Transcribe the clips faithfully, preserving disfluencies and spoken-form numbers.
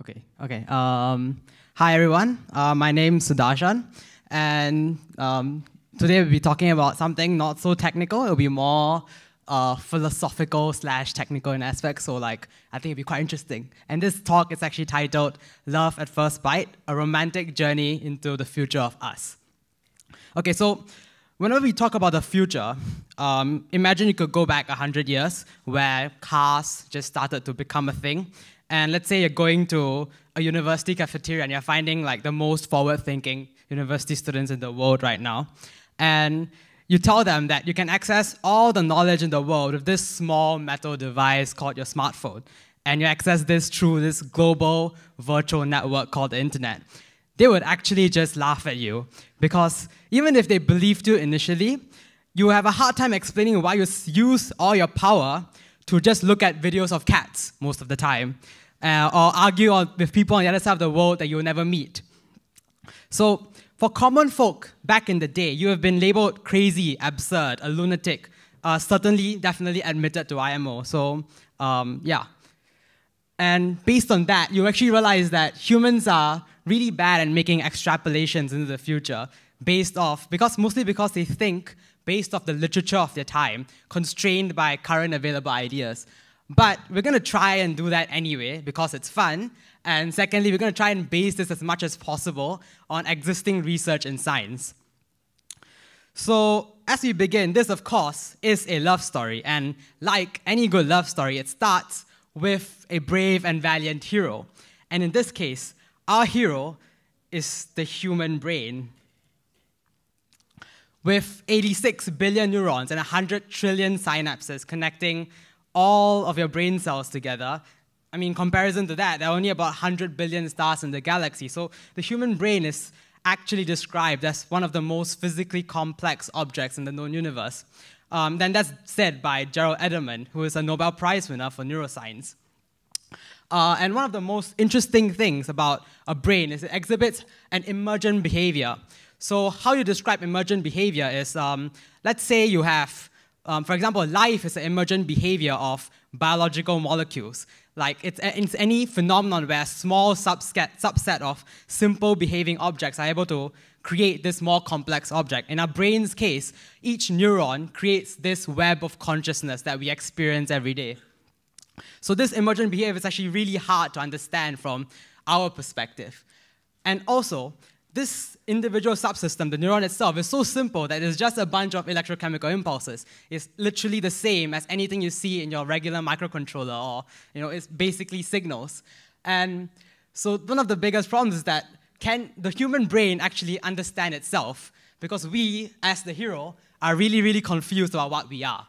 Okay, okay. Um, hi, everyone. Uh, my name's Sudarshan, and um, today we'll be talking about something not so technical. It'll be more uh, philosophical slash technical in aspects, so like, I think it'll be quite interesting. And this talk is actually titled, Love at First Bite, A Romantic Journey into the Future of Us. Okay, so whenever we talk about the future, um, imagine you could go back one hundred years where cars just started to become a thing. And let's say you're going to a university cafeteria and you're finding like the most forward-thinking university students in the world right now. And you tell them that you can access all the knowledge in the world with this small metal device called your smartphone. And you access this through this global virtual network called the internet. They would actually just laugh at you because even if they believed you initially, you have a hard time explaining why you use all your power to just look at videos of cats most of the time, uh, or argue on, with people on the other side of the world that you'll never meet. So for common folk back in the day, you have been labeled crazy, absurd, a lunatic, uh, certainly, definitely admitted to I M O. So um, yeah. And based on that, you actually realize that humans are really bad at making extrapolations into the future based off, because mostly because they think based off the literature of their time, constrained by current available ideas. But we're going to try and do that anyway, because it's fun. And secondly, we're going to try and base this as much as possible on existing research in science. So as we begin, this, of course, is a love story. And like any good love story, it starts with a brave and valiant hero. And in this case, our hero is the human brain. With eighty-six billion neurons and one hundred trillion synapses connecting all of your brain cells together. I mean, in comparison to that, there are only about one hundred billion stars in the galaxy. So the human brain is actually described as one of the most physically complex objects in the known universe. Um, then that's said by Gerald Edelman, who is a Nobel Prize winner for neuroscience. Uh, and one of the most interesting things about a brain is it exhibits an emergent behavior. So how you describe emergent behavior is, um, let's say you have, um, for example, life is an emergent behavior of biological molecules. Like it's, it's any phenomenon where a small subset, subset of simple behaving objects are able to create this more complex object. In our brain's case, each neuron creates this web of consciousness that we experience every day. So this emergent behavior is actually really hard to understand from our perspective. And also, this individual subsystem, the neuron itself, is so simple that it's just a bunch of electrochemical impulses. It's literally the same as anything you see in your regular microcontroller, or you know, it's basically signals. And so one of the biggest problems is that can the human brain actually understand itself? Because we, as the hero, are really, really confused about what we are.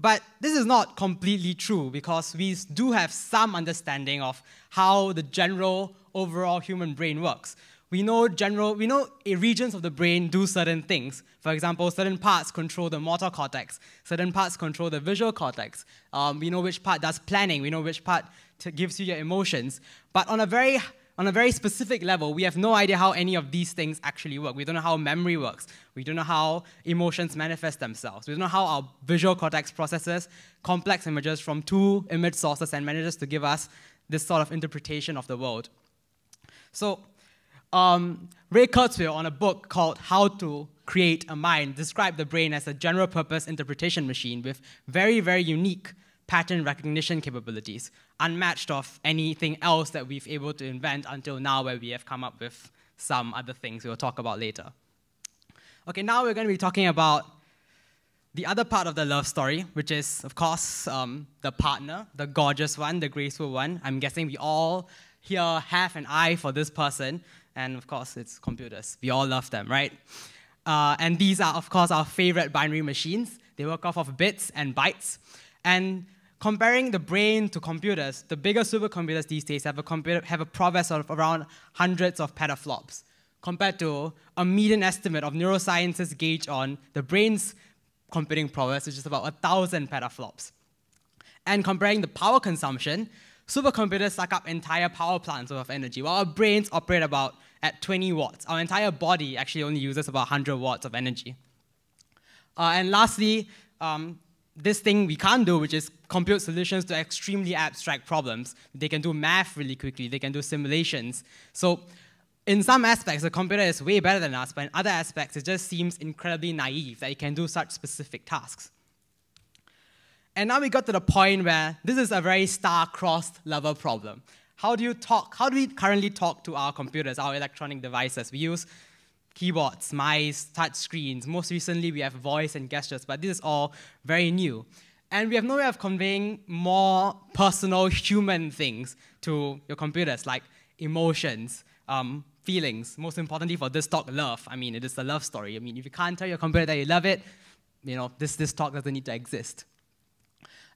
But this is not completely true, because we do have some understanding of how the general overall human brain works. We know general, we know regions of the brain do certain things. For example, certain parts control the motor cortex. Certain parts control the visual cortex. Um, we know which part does planning. We know which part gives you your emotions. But on a very on a very specific level, we have no idea how any of these things actually work. We don't know how memory works. We don't know how emotions manifest themselves. We don't know how our visual cortex processes complex images from two image sources and manages to give us this sort of interpretation of the world. So um, Ray Kurzweil, on a book called How to Create a Mind, described the brain as a general-purpose interpretation machine with very, very unique pattern recognition capabilities, unmatched of anything else that we've able to invent until now, where we have come up with some other things we'll talk about later. Okay, now we're going to be talking about the other part of the love story, which is, of course, um, the partner, the gorgeous one, the graceful one. I'm guessing we all here have an eye for this person, and of course, it's computers. We all love them, right? Uh, and these are, of course, our favorite binary machines. They work off of bits and bytes. And comparing the brain to computers, the bigger supercomputers these days have a, computer, have a prowess of around hundreds of petaflops, compared to a median estimate of neurosciences gauge on the brain's computing prowess, which is about one thousand petaflops. And comparing the power consumption, supercomputers suck up entire power plants worth of energy, while our brains operate about at twenty watts. Our entire body actually only uses about one hundred watts of energy. Uh, and lastly, um, this thing we can't do, which is compute solutions to extremely abstract problems. They can do math really quickly. They can do simulations. So in some aspects, the computer is way better than us, but in other aspects, it just seems incredibly naive that it can do such specific tasks. And now we got to the point where this is a very star-crossed lover problem. How do you talk? How do we currently talk to our computers, our electronic devices? We use keyboards, mice, touch screens. Most recently, we have voice and gestures, but this is all very new. And we have no way of conveying more personal human things to your computers, like emotions, um, feelings. Most importantly for this talk, love. I mean, it is a love story. I mean, if you can't tell your computer that you love it, you know, this, this talk doesn't need to exist.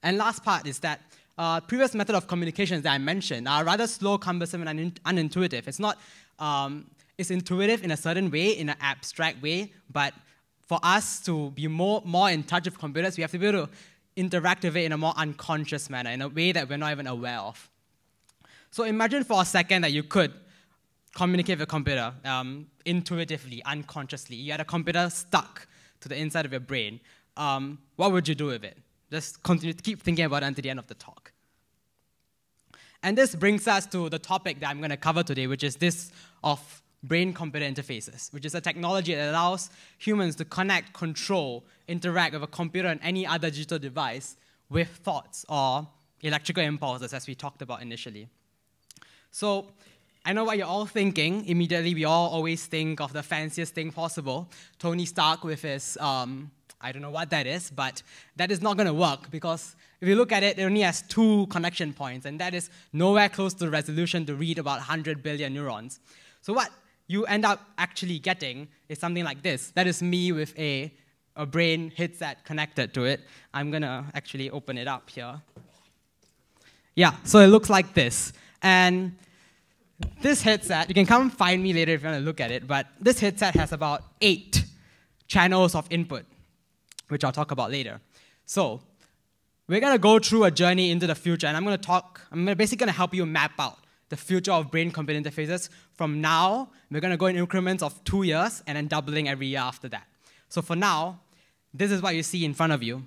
And last part is that uh, previous method of communications that I mentioned are rather slow, cumbersome, and un unintuitive. It's not, um, it's intuitive in a certain way, in an abstract way, but for us to be more, more in touch with computers, we have to be able to interact with it in a more unconscious manner, in a way that we're not even aware of. So imagine for a second that you could communicate with a computer um, intuitively, unconsciously. You had a computer stuck to the inside of your brain. Um, what would you do with it? Just continue to keep thinking about it until the end of the talk. And this brings us to the topic that I'm going to cover today, which is this of brain-computer interfaces, which is a technology that allows humans to connect, control, interact with a computer and any other digital device with thoughts or electrical impulses, as we talked about initially. So I know what you're all thinking. Immediately, we all always think of the fanciest thing possible, Tony Stark with his... Um, I don't know what that is, but that is not going to work because if you look at it, it only has two connection points, and that is nowhere close to the resolution to read about one hundred billion neurons. So what you end up actually getting is something like this. That is me with a, a brain headset connected to it. I'm going to actually open it up here. Yeah, so it looks like this. And this headset, you can come find me later if you want to look at it, but this headset has about eight channels of input, which I'll talk about later. So we're going to go through a journey into the future, and I'm going to talk, I'm basically going to help you map out the future of brain-computer interfaces. From now, we're going to go in increments of two years and then doubling every year after that. So for now, this is what you see in front of you.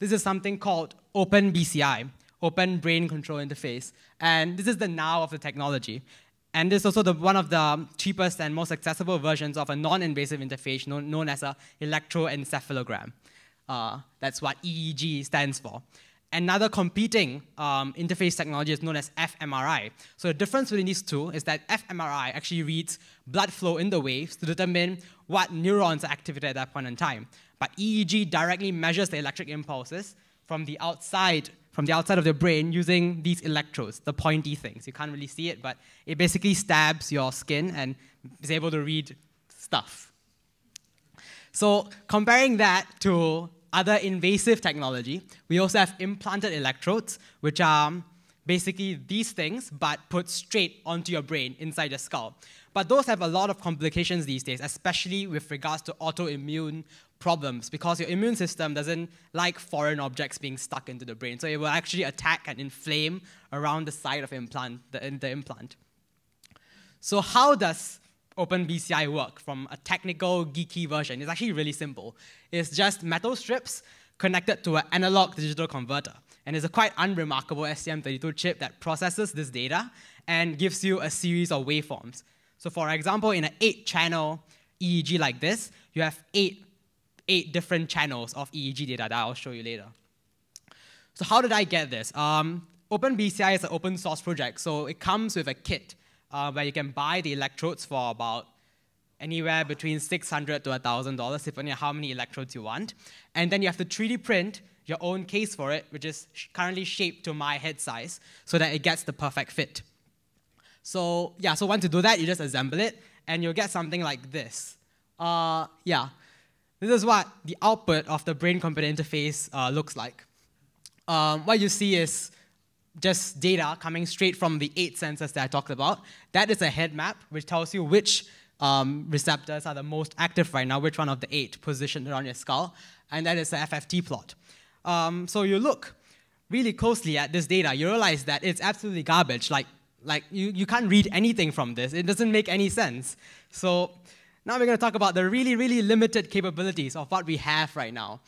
This is something called OpenBCI, Open Brain Control Interface, and this is the now of the technology. And this is also the, one of the cheapest and most accessible versions of a non-invasive interface known, known as an electroencephalogram. Uh, that's what E E G stands for. Another competing um, interface technology is known as fMRI. So the difference between these two is that fMRI actually reads blood flow in the waves to determine what neurons are activated at that point in time. But E E G directly measures the electric impulses from the outside, from the outside of the brain using these electrodes, the pointy things. You can't really see it, but it basically stabs your skin and is able to read stuff. So comparing that to other invasive technology, we also have implanted electrodes, which are basically these things, but put straight onto your brain inside your skull. But those have a lot of complications these days, especially with regards to autoimmune problems, because your immune system doesn't like foreign objects being stuck into the brain. So it will actually attack and inflame around the side of implant, the, the implant. So how does OpenBCI work from a technical, geeky version? It's actually really simple. It's just metal strips connected to an analog-digital converter. And it's a quite unremarkable S T M thirty-two chip that processes this data and gives you a series of waveforms. So for example, in an eight-channel E E G like this, you have eight, eight different channels of E E G data that I'll show you later. So how did I get this? Um, OpenBCI is an open-source project, so it comes with a kit Uh, where you can buy the electrodes for about anywhere between six hundred dollars to one thousand dollars, depending on how many electrodes you want. And then you have to three D print your own case for it, which is sh currently shaped to my head size, so that it gets the perfect fit. So yeah, so once you do that, you just assemble it, and you'll get something like this. Uh, yeah, this is what the output of the brain-computer interface uh, looks like. Um, what you see is just data coming straight from the eight sensors that I talked about. That is a head map, which tells you which um, receptors are the most active right now, which one of the eight positioned around your skull, and that is the F F T plot. Um, so you look really closely at this data, you realize that it's absolutely garbage. Like, like you, you can't read anything from this. It doesn't make any sense. So now we're going to talk about the really, really limited capabilities of what we have right now.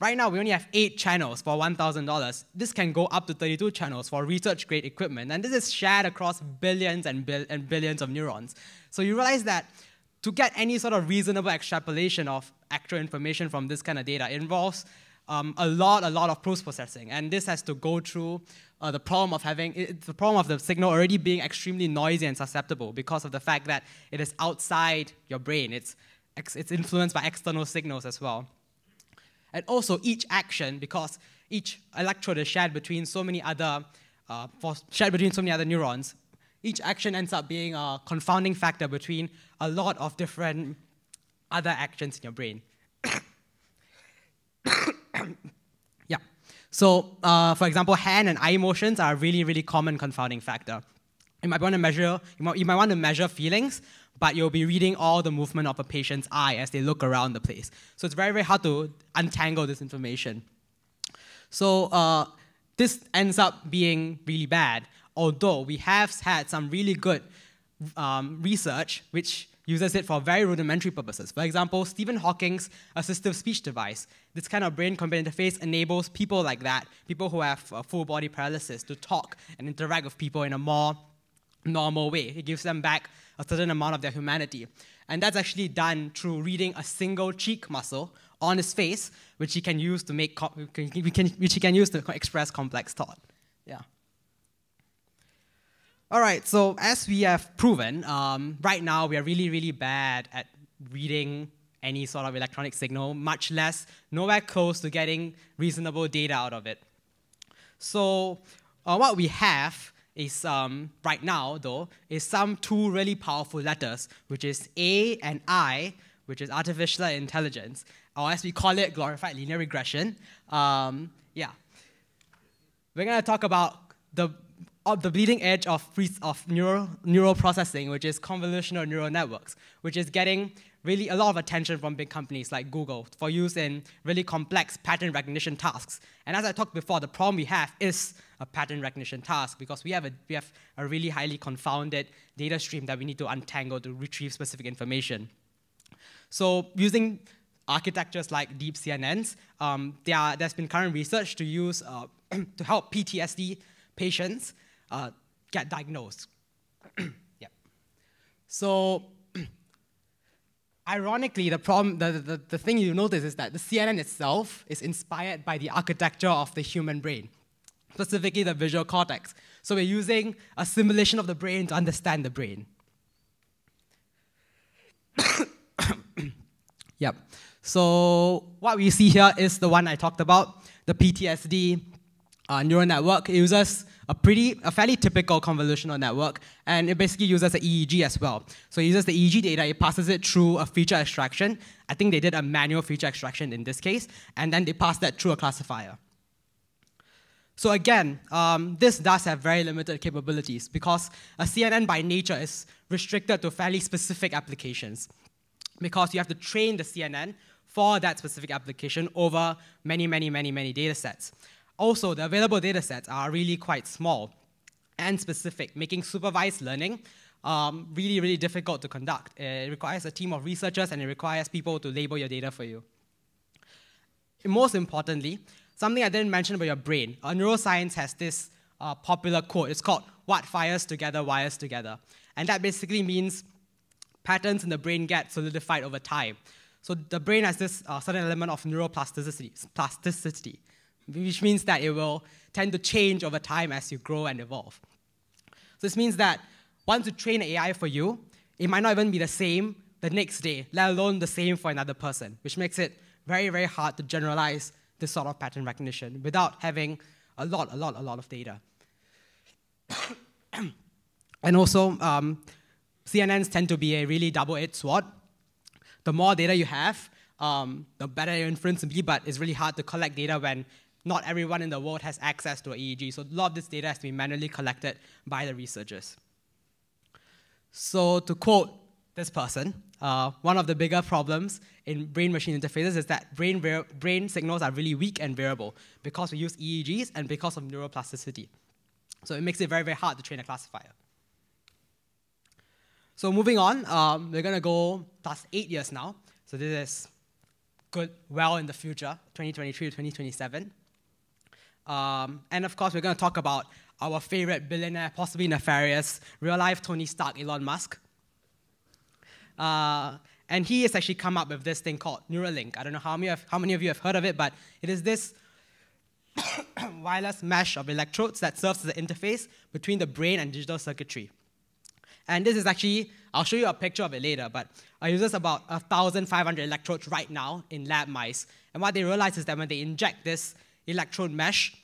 Right now, we only have eight channels for one thousand dollars. This can go up to thirty-two channels for research-grade equipment. And this is shared across billions and, bil and billions of neurons. So you realize that to get any sort of reasonable extrapolation of actual information from this kind of data involves um, a lot, a lot of post-processing. And this has to go through uh, the problem of having, it, the problem of the signal already being extremely noisy and susceptible because of the fact that it is outside your brain. It's, it's influenced by external signals as well. And also each action, because each electrode is shared between so many other uh, for shared between so many other neurons, each action ends up being a confounding factor between a lot of different other actions in your brain. Yeah. So, uh, for example, hand and eye motions are a really, really common confounding factor. You might want to measure, you might, you might want to measure feelings, but you'll be reading all the movement of a patient's eye as they look around the place. So it's very, very hard to untangle this information. So uh, this ends up being really bad, although we have had some really good um, research which uses it for very rudimentary purposes. For example, Stephen Hawking's assistive speech device. This kind of brain-computer interface enables people like that, people who have uh, full-body paralysis, to talk and interact with people in a more normal way. It gives them back a certain amount of their humanity. And that's actually done through reading a single cheek muscle on his face, which he can use to make, which he can use to express complex thought. Yeah. All right, so as we have proven, um, right now we are really, really bad at reading any sort of electronic signal, much less nowhere close to getting reasonable data out of it. So uh, what we have is um, right now, though, is some two really powerful letters, which is A and I, which is artificial intelligence, or as we call it, glorified linear regression. Um, yeah. We're going to talk about the, uh, the bleeding edge of, of neural, neural processing, which is convolutional neural networks, which is getting really a lot of attention from big companies like Google for use in really complex pattern recognition tasks. And as I talked before, the problem we have is a pattern recognition task because we have a, we have a really highly confounded data stream that we need to untangle to retrieve specific information. So using architectures like deep C N Ns, um, there are, there's been current research to use uh, to help P T S D patients uh, get diagnosed. Yep. So ironically, the problem, the, the, the thing you notice is that the C N N itself is inspired by the architecture of the human brain, specifically the visual cortex. So we're using a simulation of the brain to understand the brain. Yep. So what we see here is the one I talked about, the P T S D uh, neural network. It uses a pretty, a fairly typical convolutional network, and it basically uses an E E G as well. So it uses the E E G data, it passes it through a feature extraction. I think they did a manual feature extraction in this case, and then they passed that through a classifier. So again, um, this does have very limited capabilities because a C N N by nature is restricted to fairly specific applications because you have to train the C N N for that specific application over many, many, many, many data sets. Also, the available data sets are really quite small and specific, making supervised learning um, really, really difficult to conduct. It requires a team of researchers, and it requires people to label your data for you. And most importantly, something I didn't mention about your brain. Uh, neuroscience has this uh, popular quote. It's called, "What fires together, wires together." And that basically means patterns in the brain get solidified over time. So the brain has this uh, certain element of neuroplasticity, plasticity, which means that it will tend to change over time as you grow and evolve. So this means that once you train A I for you, it might not even be the same the next day, let alone the same for another person, which makes it very, very hard to generalize this sort of pattern recognition without having a lot, a lot, a lot of data. And also, um, C N Ns tend to be a really double-edged sword. The more data you have, um, the better your inference will be, but it's really hard to collect data when not everyone in the world has access to an E E G. So a lot of this data has to be manually collected by the researchers. So to quote this person, uh, one of the bigger problems in brain-machine interfaces is that brain, brain signals are really weak and variable because we use E E Gs and because of neuroplasticity. So it makes it very, very hard to train a classifier. So moving on, um, we're going to go past eight years now. So this is good, well in the future, twenty twenty-three to twenty twenty-seven. Um, and of course, we're going to talk about our favorite billionaire, possibly nefarious, real-life Tony Stark, Elon Musk. Uh, and he has actually come up with this thing called Neuralink. I don't know how many of, how many of you have heard of it, but it is this wireless mesh of electrodes that serves as the interface between the brain and digital circuitry. And this is actually, I'll show you a picture of it later, but I use this about one thousand five hundred electrodes right now in lab mice. And what they realize is that when they inject this electrode mesh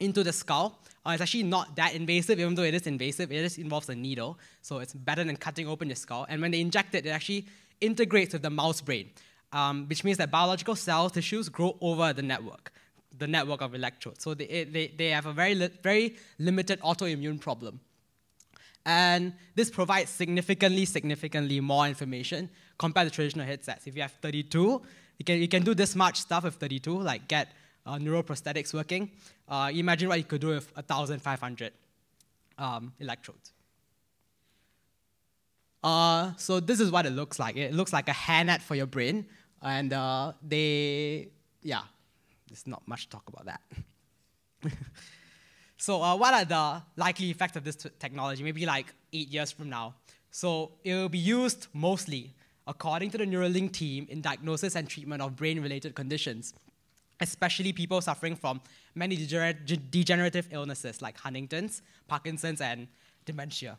into the skull, uh, it's actually not that invasive, even though it is invasive. It just involves a needle, so it's better than cutting open your skull. And when they inject it, it actually integrates with the mouse brain, um, which means that biological cell tissues grow over the network, the network of electrodes. So they, they, they have a very, li very limited autoimmune problem. And this provides significantly, significantly more information compared to traditional headsets. If you have thirty-two, you can, you can do this much stuff with thirty-two, like get uh, neuroprosthetics working. Uh, imagine what you could do with one thousand five hundred um, electrodes. Uh, so this is what it looks like. It looks like a hairnet for your brain. And uh, they, yeah, there's not much talk about that. So uh, what are the likely effects of this technology, maybe like eight years from now? So it will be used mostly, according to the Neuralink team, in diagnosis and treatment of brain-related conditions, especially people suffering from many degener- degenerative illnesses like Huntington's, Parkinson's, and dementia.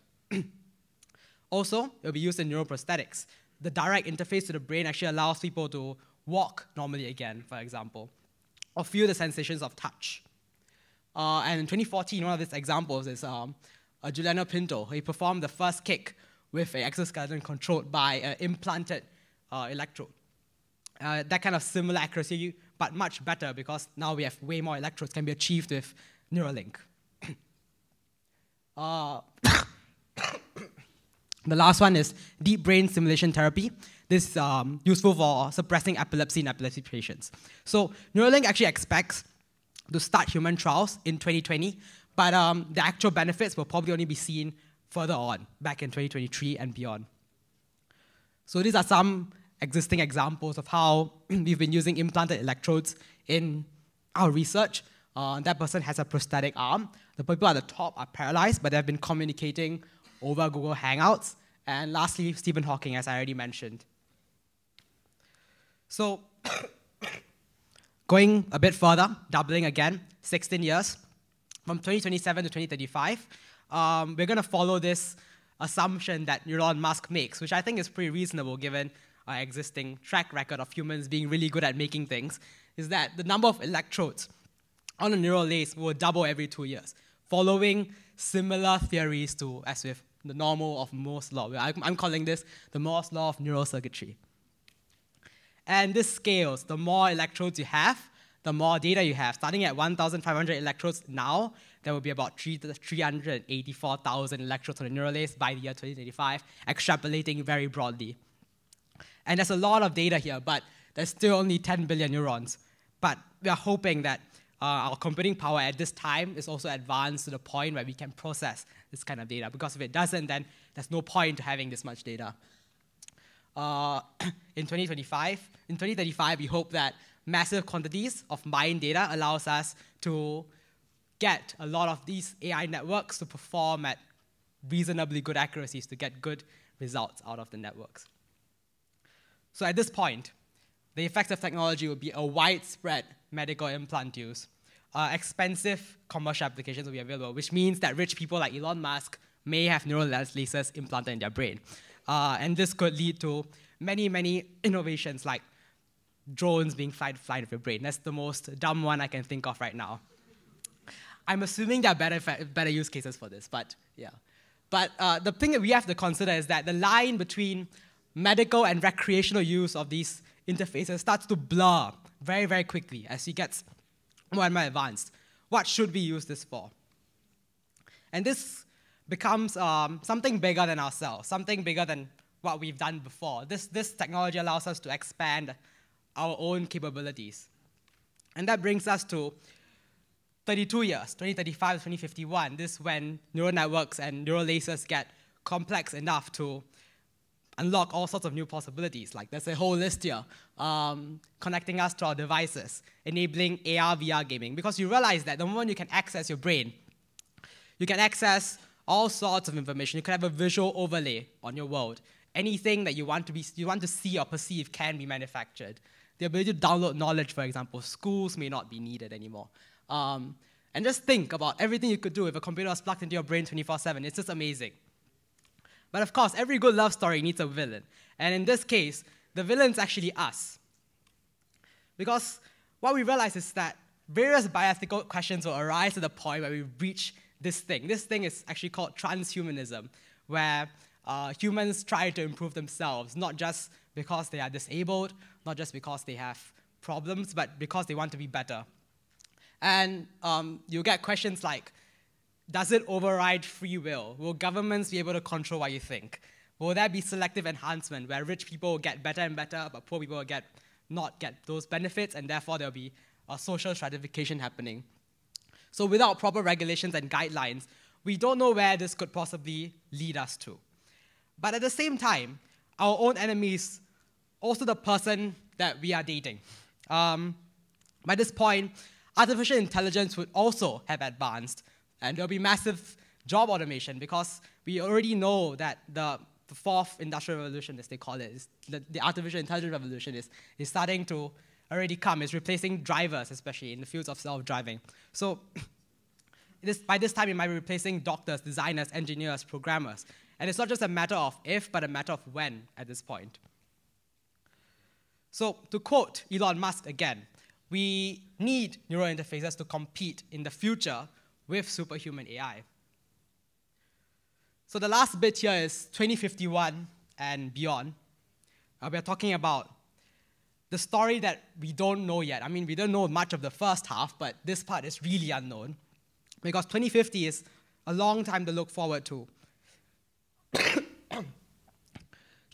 Also, it will be used in neuroprosthetics. The direct interface to the brain actually allows people to walk normally again, for example, or feel the sensations of touch. Uh, and in twenty fourteen, one of these examples is um, uh, Juliano Pinto. He performed the first kick with an exoskeleton controlled by an implanted uh, electrode. Uh, that kind of similar accuracy, but much better, because now we have way more electrodes can be achieved with Neuralink. uh, the last one is deep brain stimulation therapy. This is um, useful for suppressing epilepsy in epilepsy patients. So Neuralink actually expects to start human trials in twenty twenty, but um, the actual benefits will probably only be seen further on, back in twenty twenty-three and beyond. So these are some existing examples of how we've been using implanted electrodes in our research. Uh, that person has a prosthetic arm. The people at the top are paralyzed, but they've been communicating over Google Hangouts. And lastly, Stephen Hawking, as I already mentioned. So, going a bit further, doubling again, sixteen years, from twenty twenty-seven to twenty thirty-five, um, we're going to follow this assumption that Elon Musk makes, which I think is pretty reasonable given our existing track record of humans being really good at making things, is that the number of electrodes on a neural lace will double every two years, following similar theories to as with the normal of Moore's law. I'm calling this the Moore's law of neural circuitry. And this scales. The more electrodes you have, the more data you have. Starting at one thousand five hundred electrodes now, there will be about three hundred eighty-four thousand electrodes on the neural lace by the year twenty thirty-five, extrapolating very broadly. And there's a lot of data here, but there's still only ten billion neurons. But we are hoping that uh, our computing power at this time is also advanced to the point where we can process this kind of data. Because if it doesn't, then there's no point to having this much data. Uh, in twenty twenty-five, in twenty thirty-five, we hope that massive quantities of mined data allows us to get a lot of these A I networks to perform at reasonably good accuracies to get good results out of the networks. So at this point, the effects of technology will be a widespread medical implant use. Uh, expensive commercial applications will be available, which means that rich people like Elon Musk may have neural laces implanted in their brain. Uh, and this could lead to many, many innovations like drones being fly to fly with your brain. That's the most dumb one I can think of right now. I'm assuming there are better, better use cases for this, but yeah. But uh, the thing that we have to consider is that the line between medical and recreational use of these interfaces starts to blur very, very quickly as it gets more and more advanced. What should we use this for? And this becomes um, something bigger than ourselves, something bigger than what we've done before. This, this technology allows us to expand our own capabilities. And that brings us to thirty-two years, twenty thirty-five to twenty fifty-one. This is when neural networks and neural lasers get complex enough to unlock all sorts of new possibilities. Like there's a whole list here, um, connecting us to our devices, enabling A R, V R gaming, because you realize that the moment you can access your brain, you can access all sorts of information. You can have a visual overlay on your world. Anything that you want to be, you want to see or perceive can be manufactured. The ability to download knowledge, for example, schools may not be needed anymore. Um, and just think about everything you could do if a computer was plugged into your brain twenty-four seven. It's just amazing. But of course, every good love story needs a villain. And in this case, the villain's actually us. Because what we realize is that various bioethical questions will arise at the point where we reach this thing. This thing is actually called transhumanism, where uh, humans try to improve themselves, not just because they are disabled, not just because they have problems, but because they want to be better. And um, you get questions like, does it override free will? Will governments be able to control what you think? Will there be selective enhancement where rich people will get better and better, but poor people will get, not get those benefits, and therefore there'll be a social stratification happening? So without proper regulations and guidelines, we don't know where this could possibly lead us to. But at the same time, our own enemies, also the person that we are dating. Um, by this point, artificial intelligence would also have advanced. And there'll be massive job automation because we already know that the, the fourth industrial revolution, as they call it, is the, the artificial intelligence revolution is, is starting to already come. It's replacing drivers, especially in the fields of self-driving. So it is, by this time, it might be replacing doctors, designers, engineers, programmers. And it's not just a matter of if, but a matter of when at this point. So to quote Elon Musk again, we need neural interfaces to compete in the future with superhuman A I. So the last bit here is twenty fifty-one and beyond. Uh, we are talking about the story that we don't know yet. I mean, we don't know much of the first half, but this part is really unknown because twenty fifty is a long time to look forward to.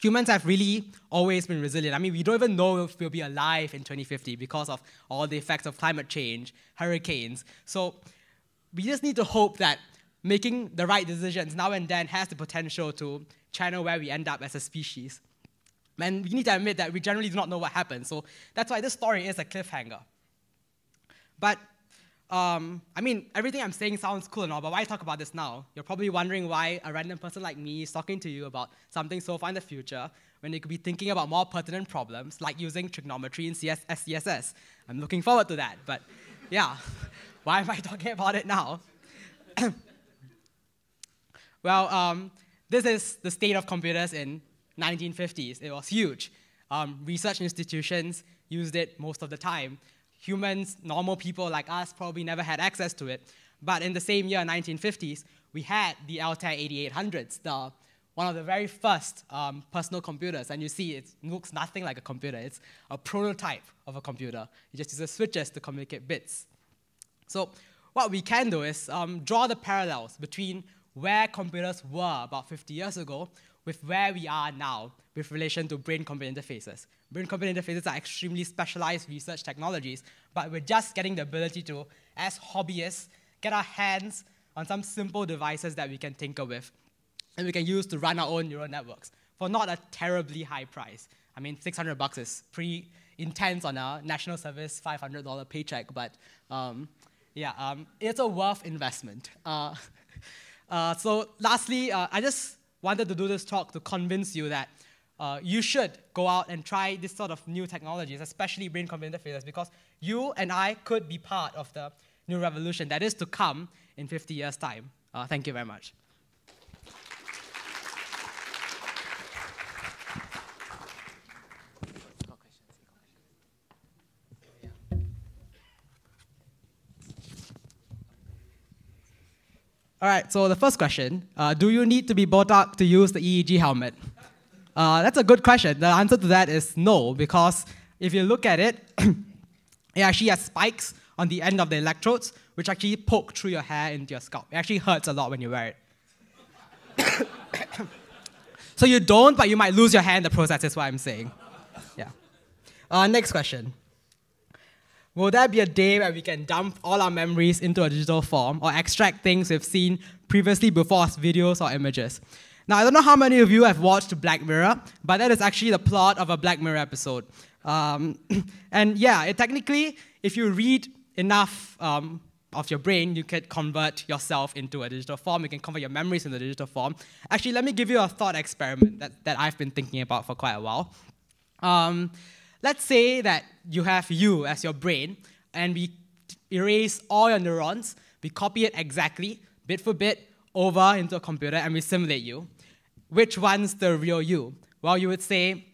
Humans have really always been resilient. I mean, we don't even know if we'll be alive in twenty fifty because of all the effects of climate change, hurricanes. So we just need to hope that making the right decisions now and then has the potential to channel where we end up as a species. And we need to admit that we generally do not know what happens. So that's why this story is a cliffhanger. But, um, I mean, everything I'm saying sounds cool and all, but why talk about this now? You're probably wondering why a random person like me is talking to you about something so far in the future when they could be thinking about more pertinent problems, like using trigonometry in C S S, C S S. I'm looking forward to that, but yeah. Why am I talking about it now? Well, um, this is the state of computers in nineteen fifties. It was huge. Um, research institutions used it most of the time. Humans, normal people like us, probably never had access to it. But in the same year, nineteen fifties, we had the Altair eighty-eight hundreds, the, one of the very first um, personal computers. And you see, it looks nothing like a computer. It's a prototype of a computer. It just uses switches to communicate bits. So what we can do is um, draw the parallels between where computers were about fifty years ago with where we are now with relation to brain-computer interfaces. Brain-computer interfaces are extremely specialized research technologies, but we're just getting the ability to, as hobbyists, get our hands on some simple devices that we can tinker with and we can use to run our own neural networks for not a terribly high price. I mean, six hundred bucks is pretty intense on a national service five hundred dollar paycheck, but um, Yeah, um, it's a worth investment. Uh, uh, so lastly, uh, I just wanted to do this talk to convince you that uh, you should go out and try this sort of new technologies, especially brain-computer interfaces, because you and I could be part of the new revolution that is to come in fifty years' time. Uh, thank you very much. All right, so the first question, uh, do you need to be Botox to use the E E G helmet? Uh, that's a good question. The answer to that is no, because if you look at it, it actually has spikes on the end of the electrodes, which actually poke through your hair into your scalp. It actually hurts a lot when you wear it. So you don't, but you might lose your hair in the process, is what I'm saying. Yeah. Uh, next question. Will there be a day where we can dump all our memories into a digital form or extract things we've seen previously before as videos or images? Now, I don't know how many of you have watched Black Mirror, but that is actually the plot of a Black Mirror episode. Um, and yeah, it technically, if you read enough um, of your brain, you can convert yourself into a digital form. You can convert your memories into a digital form. Actually, let me give you a thought experiment that, that I've been thinking about for quite a while. Um, let's say that you have you as your brain, and we erase all your neurons. We copy it exactly, bit for bit, over into a computer, and we simulate you. Which one's the real you? Well, you would say,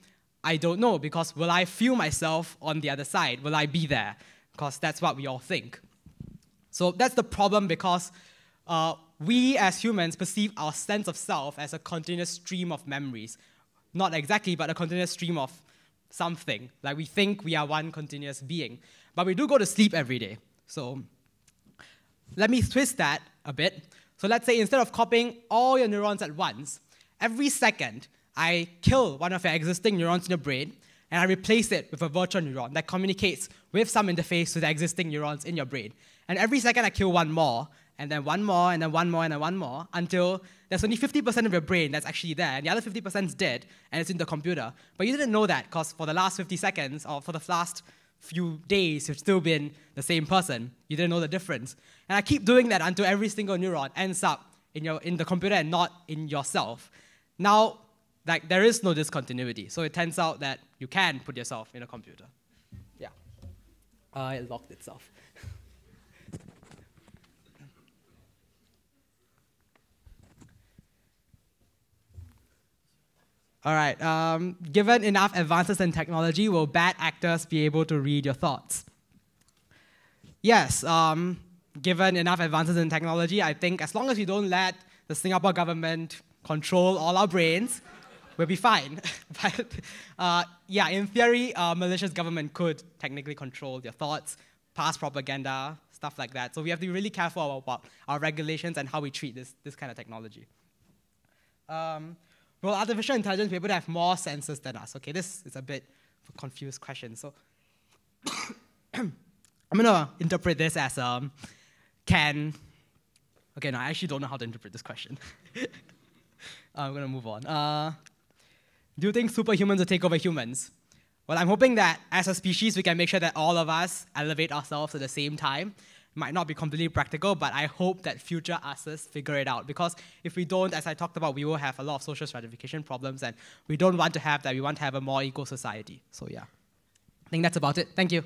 I don't know, because will I feel myself on the other side? Will I be there? Because that's what we all think. So that's the problem, because uh, we as humans perceive our sense of self as a continuous stream of memories. Not exactly, but a continuous stream of something. Like, we think we are one continuous being. But we do go to sleep every day. So let me twist that a bit. So let's say instead of copying all your neurons at once, every second, I kill one of your existing neurons in your brain, and I replace it with a virtual neuron that communicates with some interface to the existing neurons in your brain. And every second, I kill one more, and then one more, and then one more, and then one more, until there's only fifty percent of your brain that's actually there, and the other fifty percent is dead, and it's in the computer. But you didn't know that, because for the last fifty seconds, or for the last few days, you've still been the same person. You didn't know the difference. And I keep doing that until every single neuron ends up in, your, in the computer and not in yourself. Now, like, there is no discontinuity. So it turns out that you can put yourself in a computer. Yeah. Uh, it locked itself. All right. Um, given enough advances in technology, will bad actors be able to read your thoughts? Yes. Um, given enough advances in technology, I think as long as you don't let the Singapore government control all our brains, we'll be fine. But uh, yeah, in theory, uh, malicious government could technically control your thoughts, pass propaganda, stuff like that. So we have to be really careful about our regulations and how we treat this, this kind of technology. Um, will artificial intelligence be able to have more senses than us? Okay, this is a bit of a confused question. So I'm gonna interpret this as um, can, okay, no, I actually don't know how to interpret this question. I'm going to move on. Uh, do you think superhumans will take over humans? Well, I'm hoping that as a species, we can make sure that all of us elevate ourselves at the same time. Might not be completely practical, but I hope that future us's figure it out. Because if we don't, as I talked about, we will have a lot of social stratification problems, and we don't want to have that. We want to have a more equal society. So yeah, I think that's about it. Thank you.